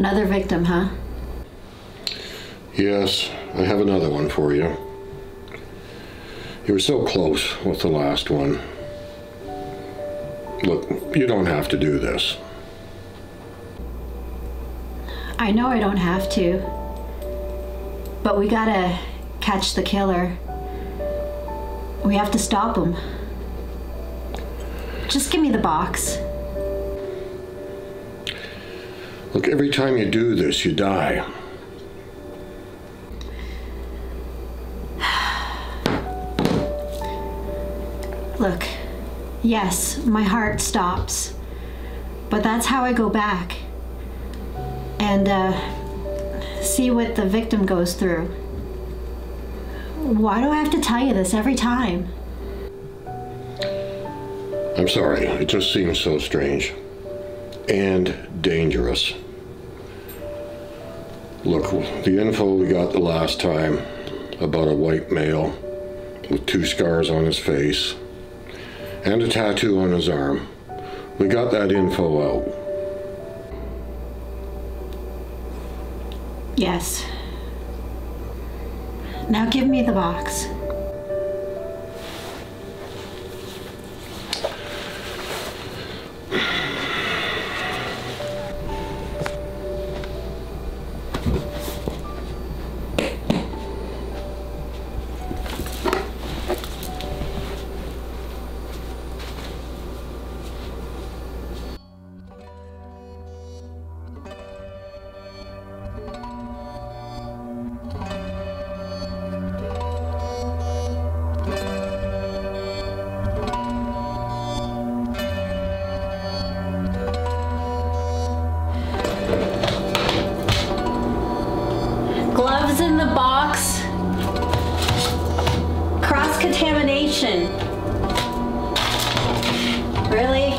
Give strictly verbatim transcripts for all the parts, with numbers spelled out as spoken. Another victim, huh? Yes, I have another one for you. You were so close with the last one. Look, you don't have to do this. I know I don't have to, but we gotta catch the killer. We have to stop him. Just give me the box. Look, every time you do this, you die. Look, yes, my heart stops, but that's how I go back and uh, see what the victim goes through. Why do I have to tell you this every time? I'm sorry, it just seems so strange and dangerous. Look, the info we got the last time about a white male with two scars on his face and a tattoo on his arm, we got that info out. Yes. Now give me the box. Really?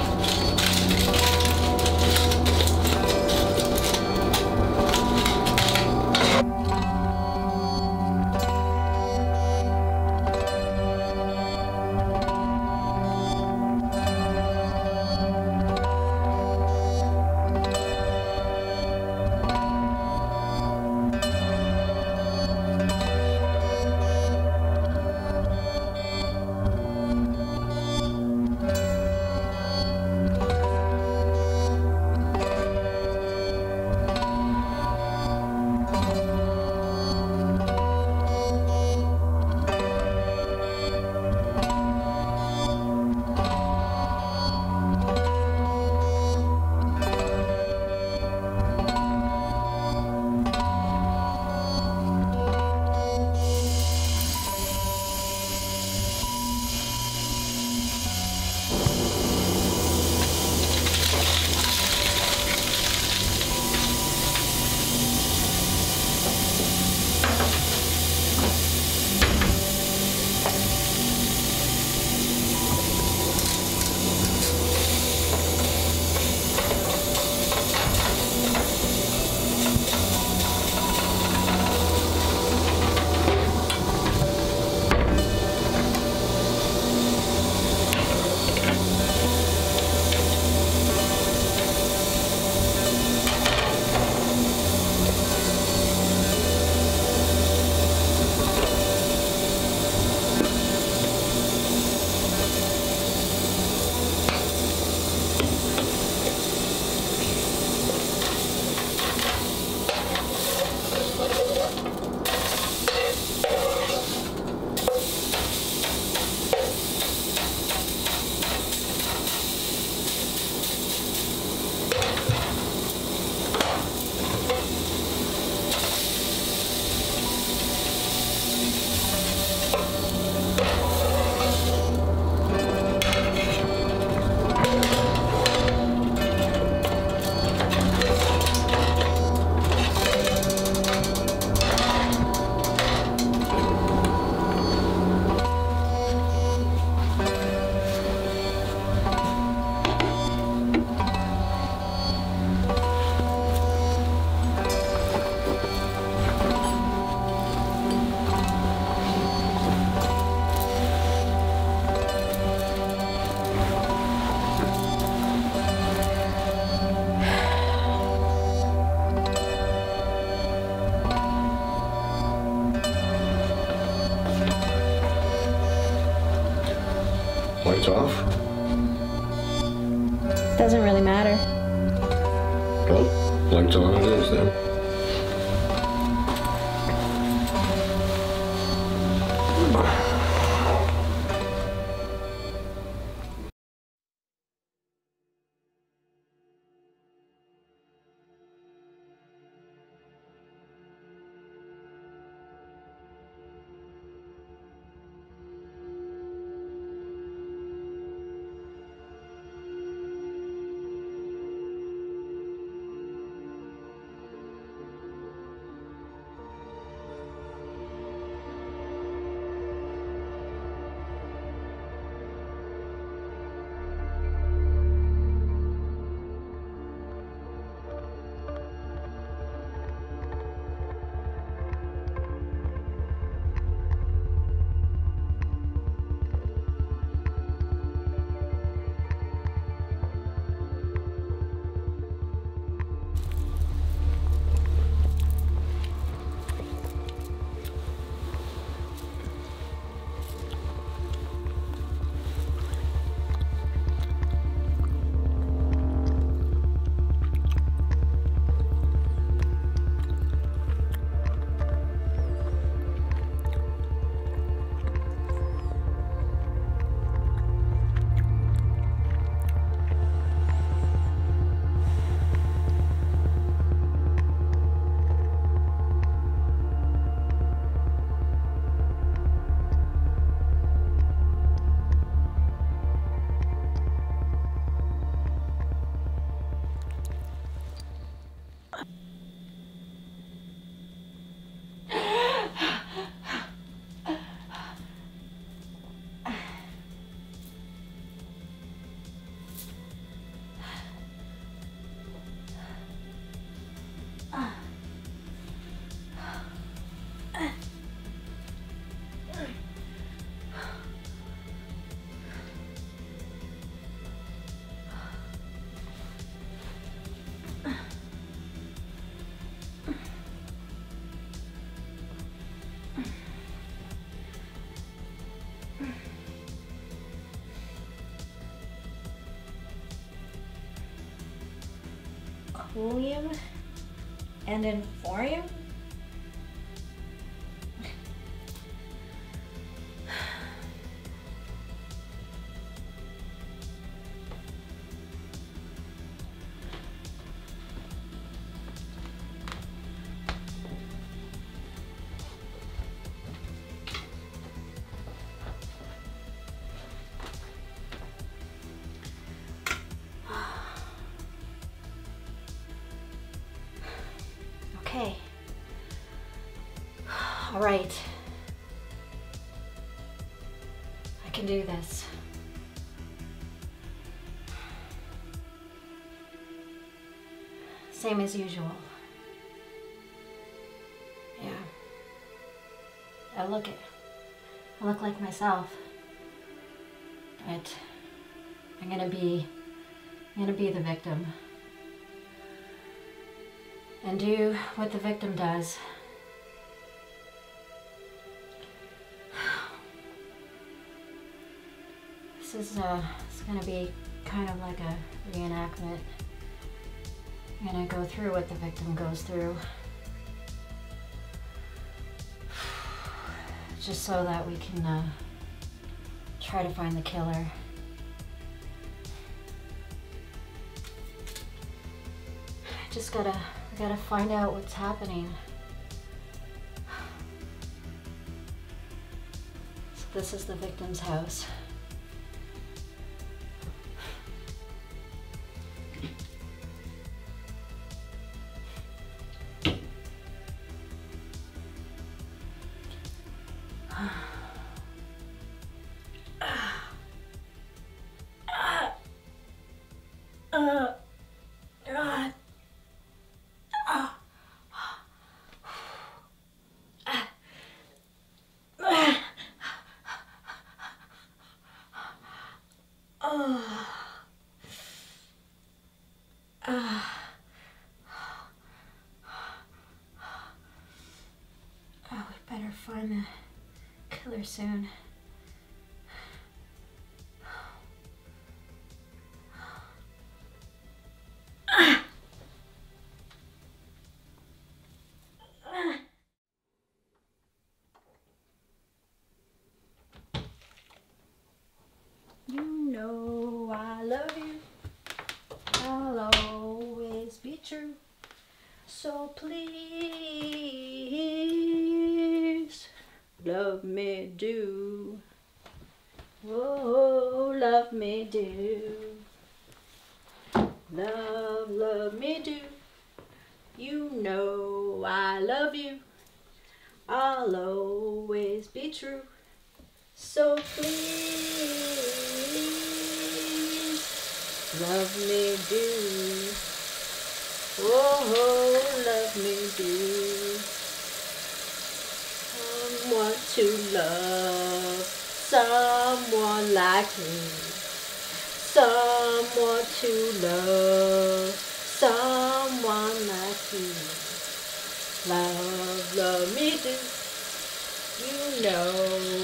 Lights off? Doesn't really matter. Well, lights on it is then. Coolium and Inforium? Right. I can do this. Same as usual. Yeah. I look it. I look like myself. But I'm gonna be I'm gonna be the victim. And do what the victim does. This is uh, it's gonna be kind of like a reenactment. I'm gonna go through what the victim goes through. Just so that we can uh, try to find the killer. Just gotta, gotta find out what's happening. So this is the victim's house. Find the killer soon. You know I love you. I'll always be true. So please love me do. Oh, love me do. Love, love me do. You know I love you. I'll always be true. So please love me do. Oh, love me do. Someone to love, someone like me. Someone to love, someone like you. Love, love me do. You know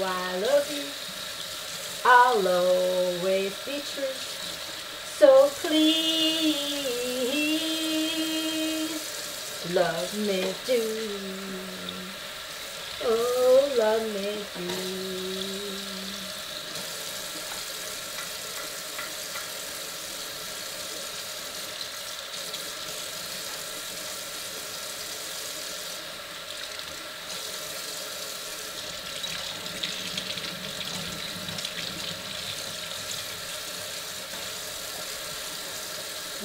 I love you. I'll always be true. So please love me do. Oh, love me do.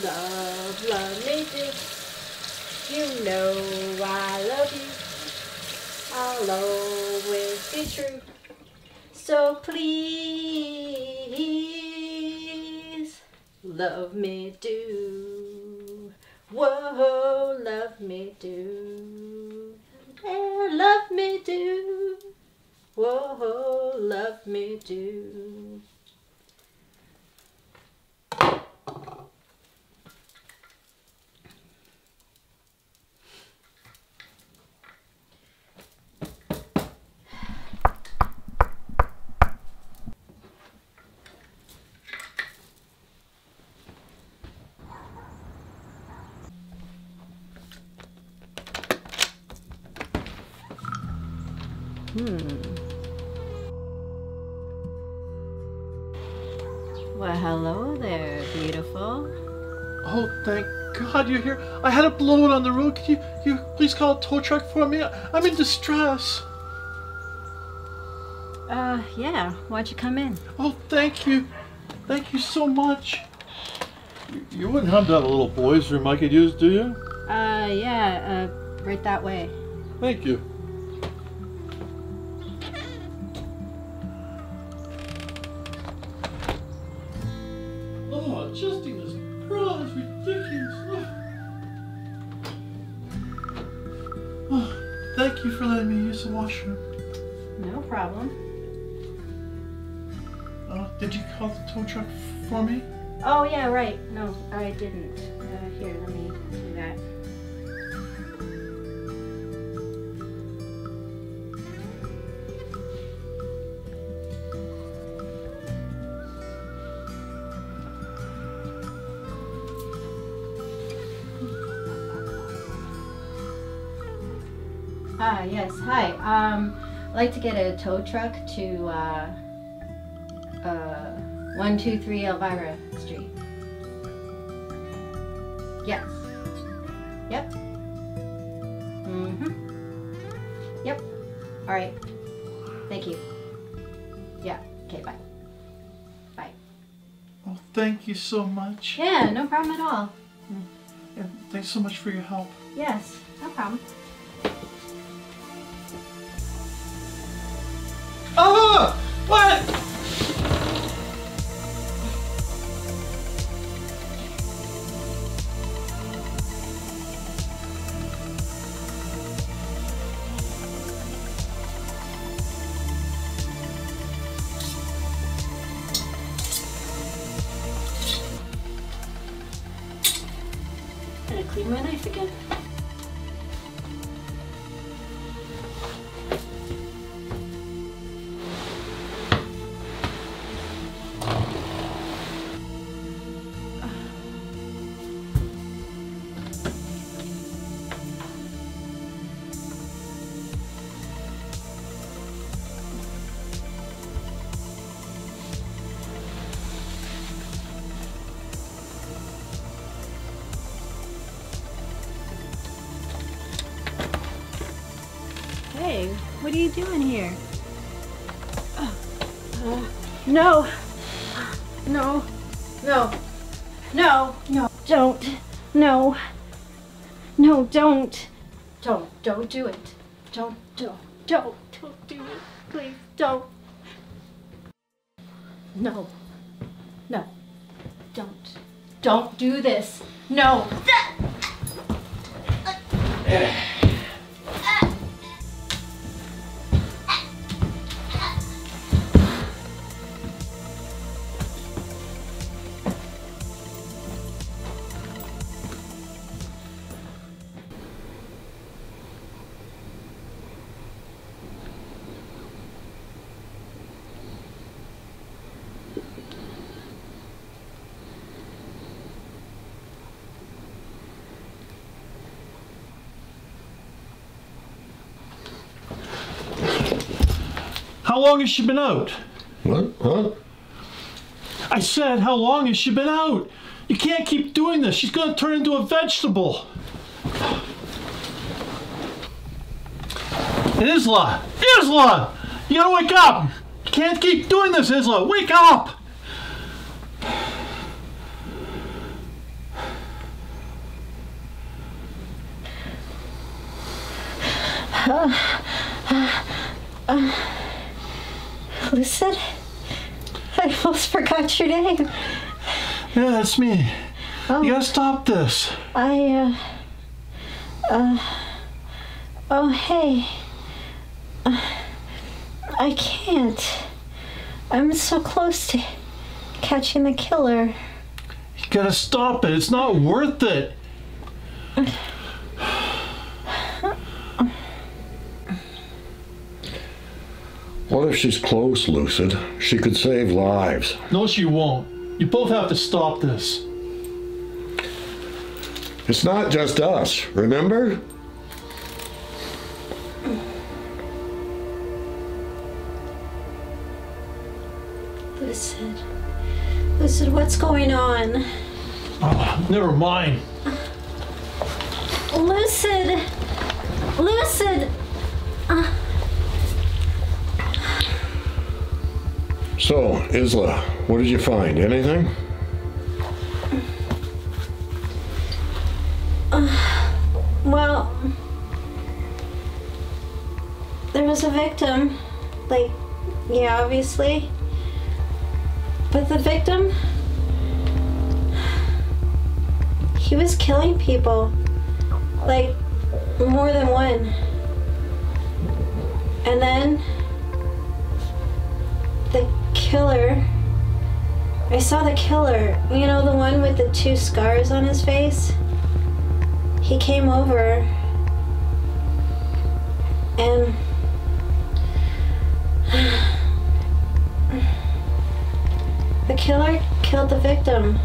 Love, love me do. You know I love you. I'll always be true. So please love me do. Whoa, love me do. Yeah, love me do. Whoa, love me do. Hmm. Well, hello there, beautiful. Oh, thank God you're here. I had a blowout on the road. Can you, you please call a tow truck for me? I'm in distress. Uh, yeah. Why don't you come in? Oh, thank you. Thank you so much. You, you wouldn't have that little boys room I could use, do you? Uh, yeah. Uh, right that way. Thank you. Adjusting this bra is ridiculous. Oh, thank you for letting me use the washroom. No problem. Uh, did you call the tow truck for me? Oh yeah, right. No, I didn't. Uh, here, let me do that. Ah, yes, hi. Um, I'd like to get a tow truck to uh, uh, one two three Elvira Street. Yes. Yep. Mm-hmm. Yep. All right. Thank you. Yeah. Okay, bye. Bye. Well, thank you so much. Yeah, no problem at all. Yeah, thanks so much for your help. Yes, no problem. Oh, what? I'm gonna clean my knife again. What are you doing here? Oh, oh, no, no, no, no, no, don't, no, no, don't, don't, don't do it, don't, don't, don't, don't do it, please, don't, no, no, don't, don't do this, no. How long has she been out? What? What? I said, how long has she been out? You can't keep doing this. She's going to turn into a vegetable. Isla! Isla! You gotta wake up! You can't keep doing this, Isla! Wake up! Uh, uh, uh. Lucid? I almost forgot your name. Yeah, that's me. Oh. You gotta stop this. I, uh... Uh... Oh, hey. Uh, I can't. I'm so close to catching the killer. You gotta stop it. It's not worth it. What if she's close, Lucid? She could save lives. No, she won't. You both have to stop this. It's not just us, remember? Lucid. Lucid, what's going on? Oh, never mind. Lucid! Lucid! Uh. So, Isla, what did you find? Anything? Uh, well, there was a victim. Like, yeah, obviously. But the victim, he was killing people. Like, more than one. And then, the killer. I saw the killer. You know, the one with the two scars on his face? He came over and the killer killed the victim.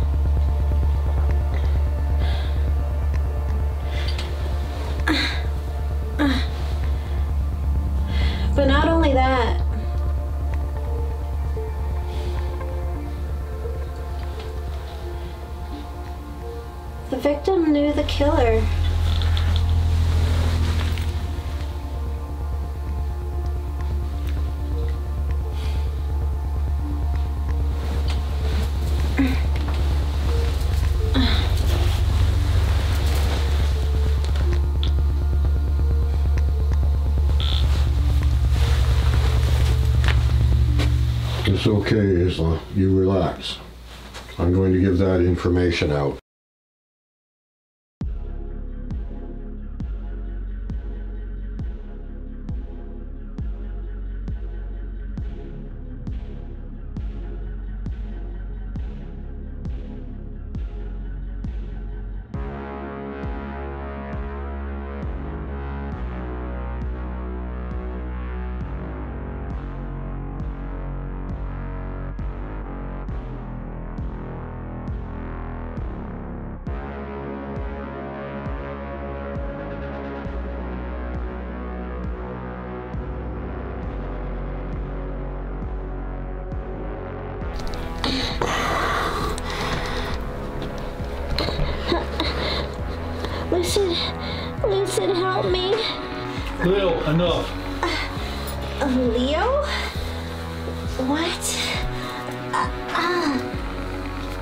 But not only that, the victim knew the killer. It's okay, Isla. You relax. I'm going to give that information out. Lucid, Lucid, help me. Lil, enough. Leo? What? Uh,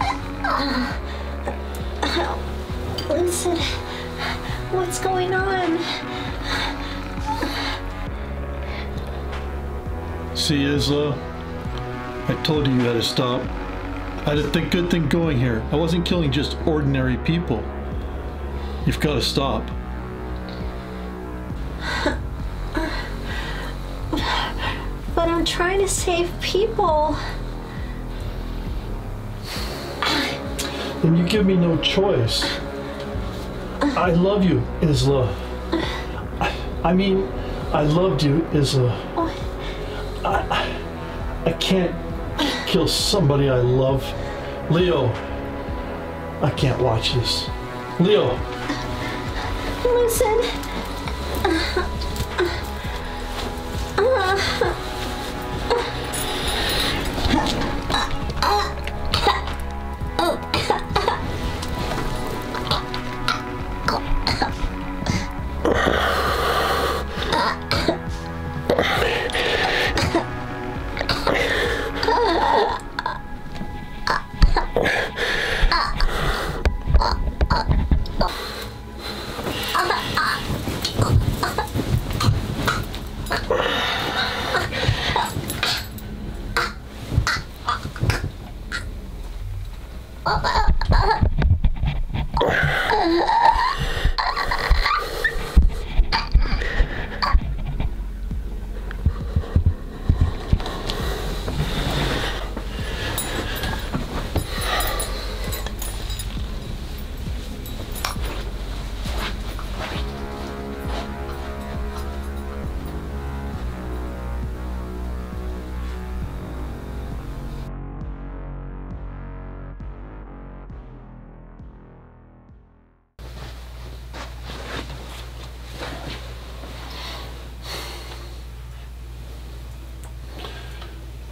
uh, uh, uh, uh, listen, what's going on? See, Isla, I told you you had to stop. I had a good thing going here. I wasn't killing just ordinary people. You've got to stop. But I'm trying to save people. And you give me no choice. I love you, Isla. I, I mean, I loved you, Isla. I, I can't kill somebody I love. Leo, I can't watch this. Leo. Listen. Uh, uh, uh.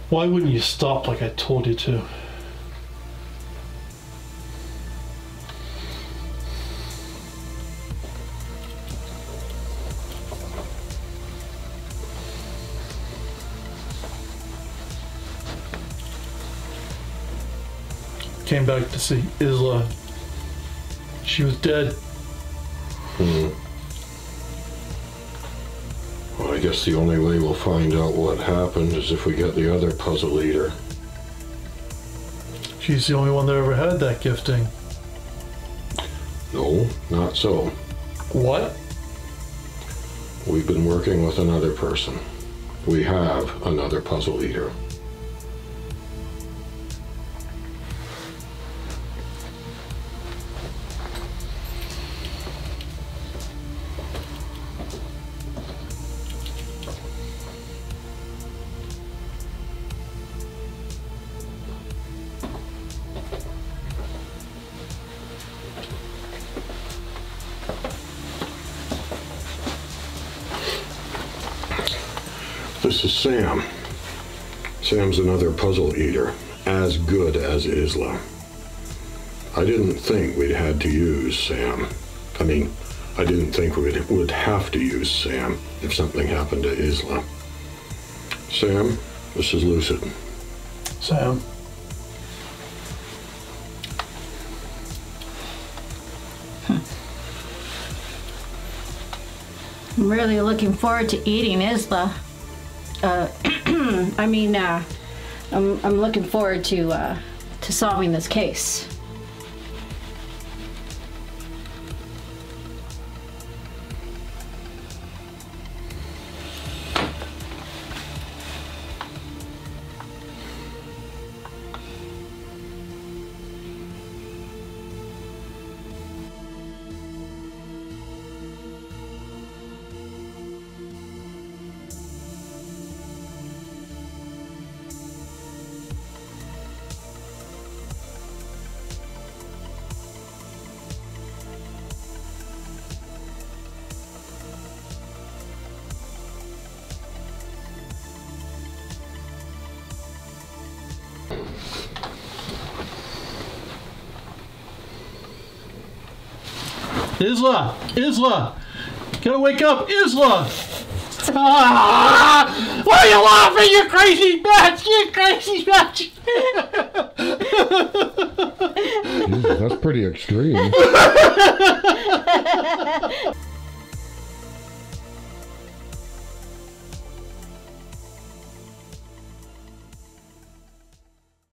Why wouldn't you stop like I told you to? Came back to see Isla. She was dead. Hmm. Well, I guess the only way we'll find out what happened is if we get the other Puzzle Eater. She's the only one that ever had that gifting. No, not so. What? We've been working with another person. We have another Puzzle Eater. This is Sam. Sam's another Puzzle Eater, as good as Isla. I didn't think we'd had to use Sam. I mean, I didn't think we would have to use Sam if something happened to Isla. Sam, this is Lucid. Sam. Hmm. I'm really looking forward to eating Isla. Uh, I mean, uh, I'm, I'm looking forward to, uh, to solving this case. Isla! Isla! Gotta wake up! Isla! Ah, why are you laughing, you crazy bitch? You crazy bitch! Jesus, that's pretty extreme.